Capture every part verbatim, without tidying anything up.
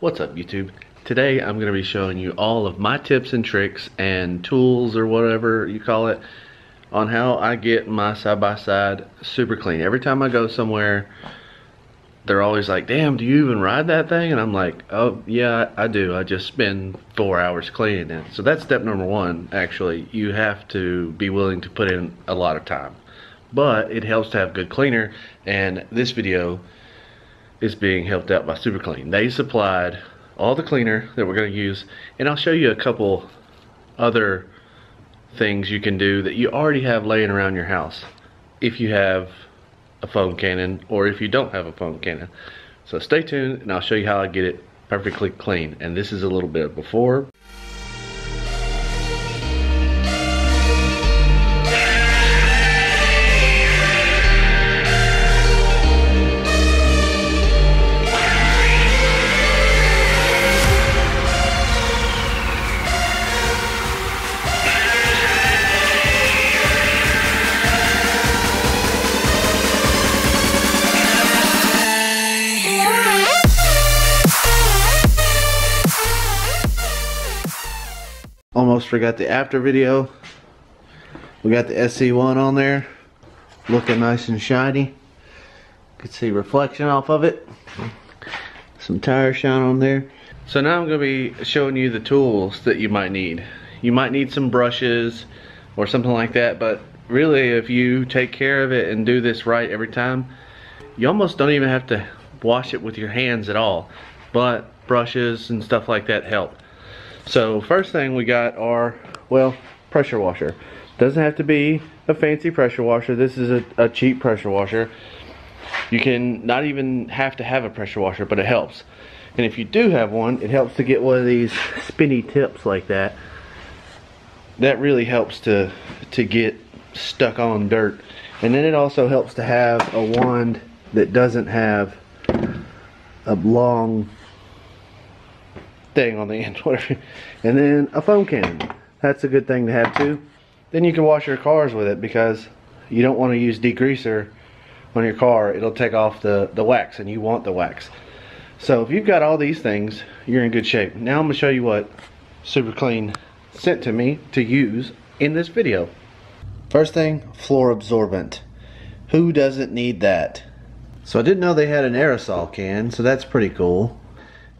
What's up YouTube? Today I'm going to be showing you all of my tips and tricks and tools or whatever you call it on how I get my side-by-side super clean. Every time I go somewhere they're always like, damn, do you even ride that thing? And I'm like, oh yeah, I do. I just spend four hours cleaning it. So that's step number one. Actually, you have to be willing to put in a lot of time, but it helps to have good cleaner, and this video is being helped out by Super Clean. They supplied all the cleaner that we're going to use, and I'll show you a couple other things you can do that you already have laying around your house if you have a foam cannon or if you don't have a foam cannon. So stay tuned and I'll show you how I get it perfectly clean. And this is a little bit before. Almost forgot the after video. We got the S C one on there, looking nice and shiny. You can see reflection off of it. Some tire shine on there. So now I'm going to be showing you the tools that you might need. You might need some brushes or something like that, but really if you take care of it and do this right every time, you almost don't even have to wash it with your hands at all. But brushes and stuff like that help. So first thing we got are, well, pressure washer. Doesn't have to be a fancy pressure washer. This is a, a cheap pressure washer. You can not even have to have a pressure washer, but it helps. And if you do have one, it helps to get one of these spinny tips like that. That really helps to, to get stuck on dirt. And then it also helps to have a wand that doesn't have a long thing on the end, whatever. And then a foam cannon. That's a good thing to have too. Then you can wash your cars with it, because you don't want to use degreaser on your car. It'll take off the, the wax, and you want the wax. So if you've got all these things, you're in good shape. Now I'm going to show you what Super Clean sent to me to use in this video. First thing, floor absorbent. Who doesn't need that? So I didn't know they had an aerosol can, so that's pretty cool.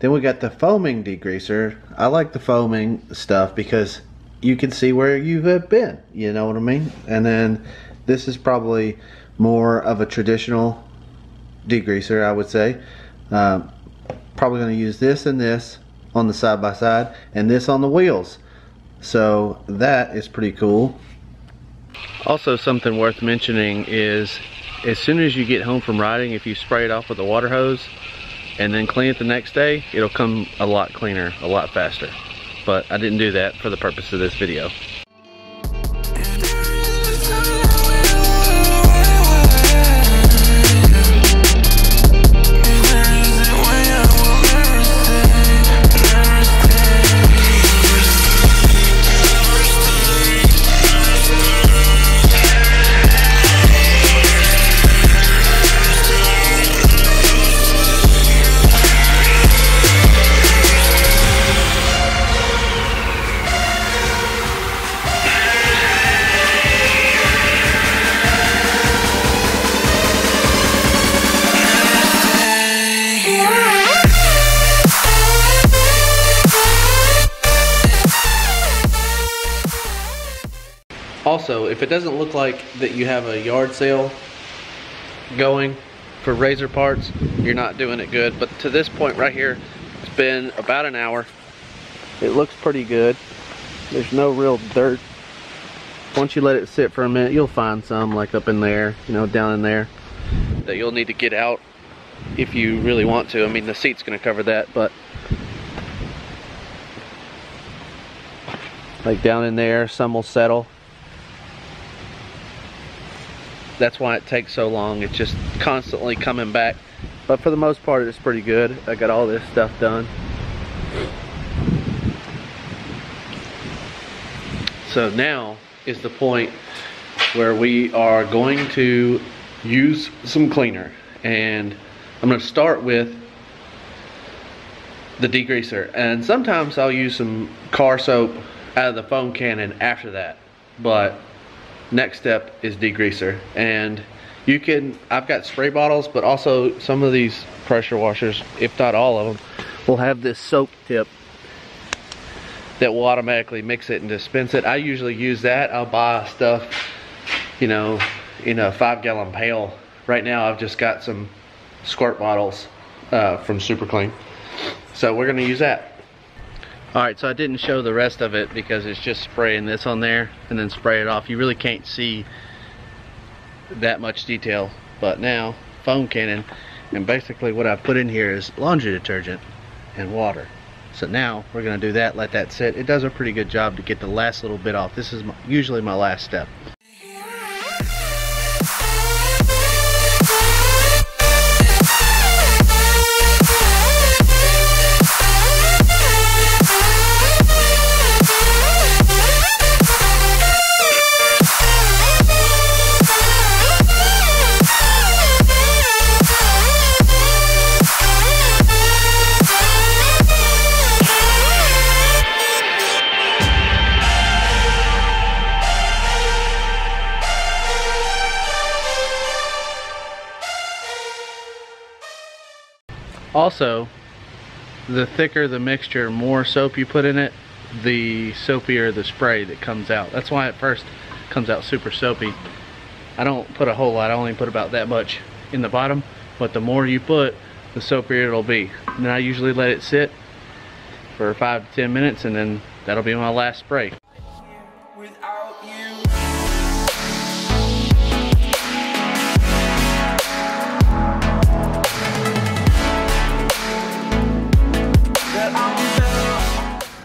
Then we got the foaming degreaser. I like the foaming stuff because you can see where you have been, you know what I mean? And then this is probably more of a traditional degreaser, I would say. Um, probably gonna use this and this on the side by side and this on the wheels. So that is pretty cool. Also, something worth mentioning is as soon as you get home from riding, if you spray it off with a water hose and then clean it the next day, it'll come a lot cleaner, a lot faster. But I didn't do that for the purpose of this video. Also, if it doesn't look like that you have a yard sale going for razor parts, you're not doing it good. But to this point right here, it's been about an hour. It looks pretty good. There's no real dirt. Once you let it sit for a minute, you'll find some, like up in there, you know, down in there, that you'll need to get out if you really want to. I mean, the seat's going to cover that, but like down in there, some will settle. That's why it takes so long. It's just constantly coming back. But for the most part, it's pretty good. I got all this stuff done. So now is the point where we are going to use some cleaner. And I'm going to start with the degreaser, and sometimes I'll use some car soap out of the foam cannon after that, but next step is degreaser. And you can, I've got spray bottles, but also some of these pressure washers, if not all of them, will have this soap tip that will automatically mix it and dispense it. I usually use that. I'll buy stuff, you know, in a five gallon pail. Right now I've just got some squirt bottles uh, from Super Clean, so we're gonna use that. Alright, so I didn't show the rest of it because it's just spraying this on there and then spray it off. You really can't see that much detail. But now, foam cannon, and basically what I put in here is laundry detergent and water. So now we're going to do that, let that sit. It does a pretty good job to get the last little bit off. This is my, usually my last step. Also, the thicker the mixture, more soap you put in it, the soapier the spray that comes out. That's why at first it comes out super soapy. I don't put a whole lot, I only put about that much in the bottom, but the more you put, the soapier it'll be. And I usually let it sit for five to ten minutes, and then that'll be my last spray.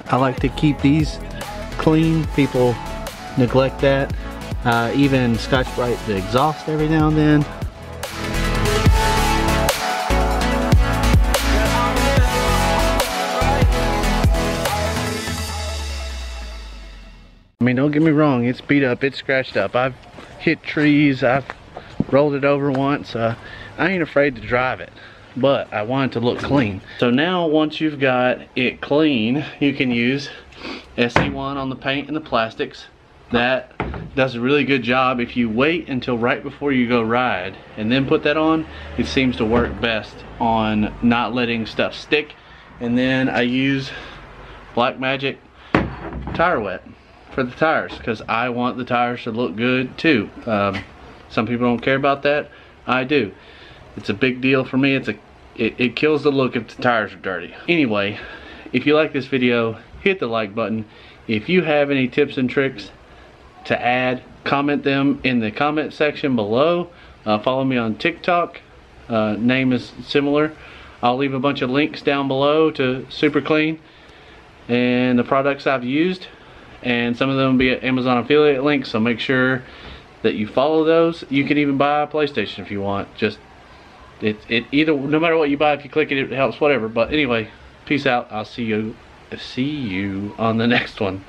I like to keep these clean. People neglect that. Uh, even Scotch-Brite the exhaust every now and then. I mean, don't get me wrong, it's beat up, it's scratched up. I've hit trees, I've rolled it over once. Uh, I ain't afraid to drive it, but I want it to look clean. So now once you've got it clean, you can use S C one on the paint and the plastics. That does a really good job. If you wait until right before you go ride and then put that on, it seems to work best on not letting stuff stick. And then I use Black Magic Tire Wet for the tires because I want the tires to look good too. Um, some people don't care about that, I do. It's a big deal for me. It's a it, it kills the look if the tires are dirty. Anyway, if you like this video, hit the like button. If you have any tips and tricks to add, comment them in the comment section below. Uh, follow me on TikTok. Uh, name is similar. I'll leave a bunch of links down below to Super Clean and the products I've used. And some of them will be Amazon affiliate links, so make sure that you follow those. You can even buy a PlayStation if you want. Just It, it either no matter what you buy, if you click it, it helps, whatever. But anyway, peace out. I'll see you see you on the next one.